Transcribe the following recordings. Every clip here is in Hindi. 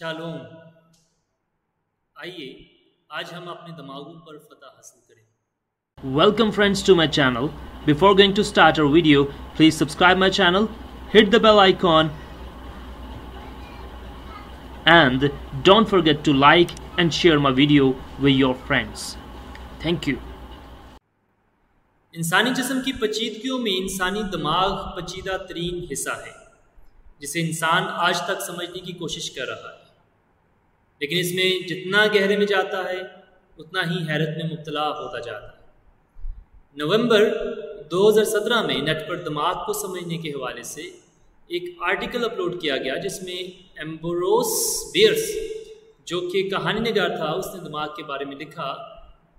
शालोम। आइए आज हम अपने दमागों पर फतह हासिल करें। Welcome friends to my channel. Before going to start our video please subscribe my channel, hit the bell icon and don't forget to like and share my video with your friends. Thank you. इंसानी जिस्म की पेचीदगियों में इंसानी दिमाग पेचीदा तरीन हिस्सा है जिसे इंसान आज तक समझने की कोशिश कर रहा है, लेकिन इसमें जितना गहरे में जाता है उतना ही हैरत में मुब्तला होता जाता है। नवंबर 2017 में नेट पर दिमाग को समझने के हवाले से एक आर्टिकल अपलोड किया गया जिसमें एम्ब्रोस बियर्स, जो कि कहानी निगार था, उसने दिमाग के बारे में लिखा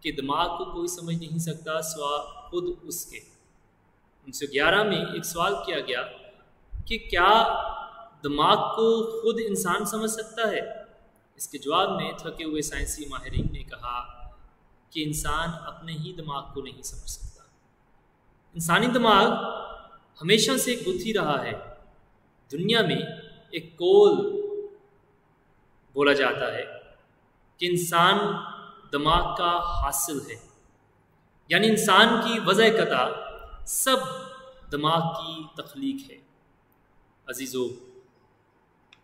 कि दिमाग को कोई समझ नहीं सकता सिवा खुद उसके। 1911 में एक सवाल किया गया कि क्या दिमाग को खुद इंसान समझ सकता है। इसके जवाब में थके हुए साइंसी माहिरीन ने कहा कि इंसान अपने ही दिमाग को नहीं समझ सकता। इंसानी दिमाग हमेशा से एक गुत्थी रहा है। दुनिया में एक कौल बोला जाता है कि इंसान दिमाग का हासिल है, यानी इंसान की वजह कता सब दिमाग की तख्लीक है। अजीजों,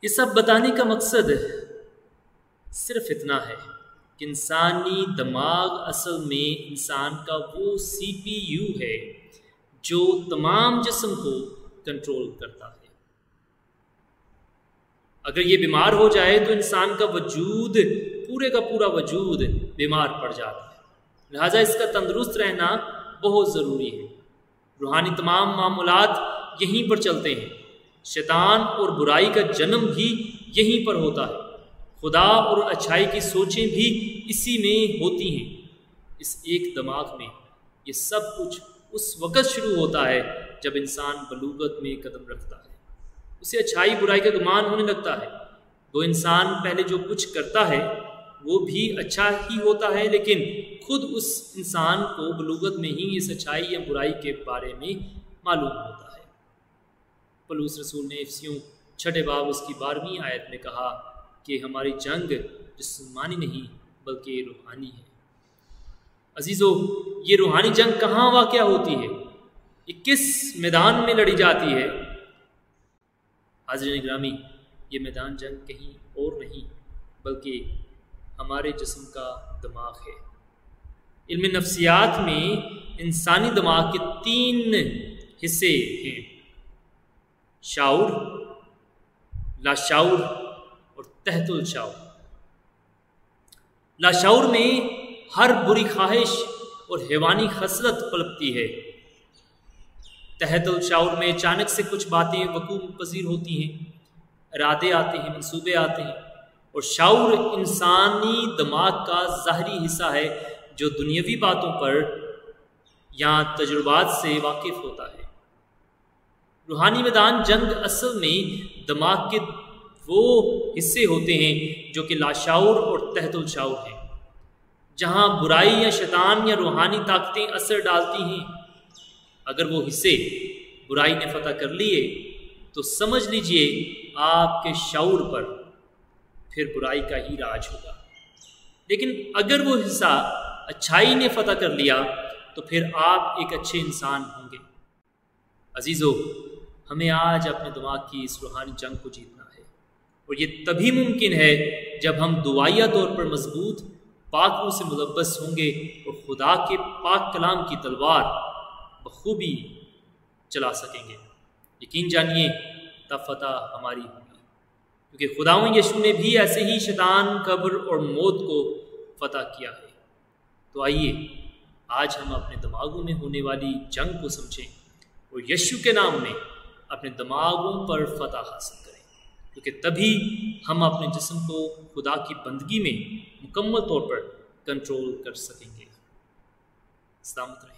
ये सब बताने का मकसद सिर्फ इतना है कि इंसानी दिमाग असल में इंसान का वो CPU है जो तमाम जिस्म को कंट्रोल करता है। अगर ये बीमार हो जाए तो इंसान का वजूद, पूरे का पूरा वजूद बीमार पड़ जाता है। लिहाजा इसका तंदुरुस्त रहना बहुत ज़रूरी है। रूहानी तमाम मामूलात यहीं पर चलते हैं। शैतान और बुराई का जन्म भी यहीं पर होता है। खुदा और अच्छाई की सोचें भी इसी में होती हैं। इस एक दिमाग में ये सब कुछ उस वक़्त शुरू होता है जब इंसान बलूगत में कदम रखता है। उसे अच्छाई बुराई का गुमान होने लगता है। वो इंसान पहले जो कुछ करता है वो भी अच्छा ही होता है, लेकिन खुद उस इंसान को बलूगत में ही इस अच्छाई या बुराई के बारे में मालूम होता है। पलूस रसूल ने इफ्सियों 6 बाब उसकी 12वीं आयत में कहा कि हमारी जंग जिस्मानी नहीं बल्कि रूहानी है। अजीज़ों, ये रूहानी जंग कहाँ वाक़या होती है? ये किस मैदान में लड़ी जाती है? हाज़रीन ग्रामी, ये मैदान जंग कहीं और नहीं बल्कि हमारे जिस्म का दिमाग है। इल्म नफ्सियात में इंसानी दिमाग के 3 हिस्से हैं: शाऊर, लाशाऊर और तहतुल शाऊर। लाशाऊर में हर बुरी ख्वाहिश और हैवानी खसरत पलपती है। तहतुल शाऊर में अचानक से कुछ बातें वकूम पजीर होती हैं, इरादे आते हैं, मंसूबे आते हैं। और शाऊर इंसानी दिमाग का ज़ाहरी हिस्सा है जो दुनियावी बातों पर या तजुर्बात से वाकिफ़ होता है। रूहानी मैदान जंग असल में दिमाग के वो हिस्से होते हैं जो कि लाशाऊर और तहतुल शाऊर हैं, जहाँ बुराई या शैतान या रूहानी ताकतें असर डालती हैं। अगर वो हिस्से बुराई ने फतह कर लिए तो समझ लीजिए आपके शाऊर पर फिर बुराई का ही राज होगा, लेकिन अगर वो हिस्सा अच्छाई ने फतह कर लिया तो फिर आप एक अच्छे इंसान होंगे। अजीज़ों, हमें आज अपने दिमाग की इस रूहानी जंग को जीतना है, और ये तभी मुमकिन है जब हम दुआया तौर पर मजबूत पाकों से मुलब्बस होंगे और खुदा के पाक कलाम की तलवार बखूबी चला सकेंगे। यकीन जानिए तब फतह हमारी होगी, क्योंकि खुदावंद यीशु ने भी ऐसे ही शैतान, कब्र और मौत को फतह किया है। तो आइए आज हम अपने दिमागों में होने वाली जंग को समझें और यीशु के नाम में अपने दिमागों पर फतह हासिल करें, क्योंकि तभी हम अपने जिस्म को खुदा की बंदगी में मुकम्मल तौर पर कंट्रोल कर सकेंगे। सलामत रहें।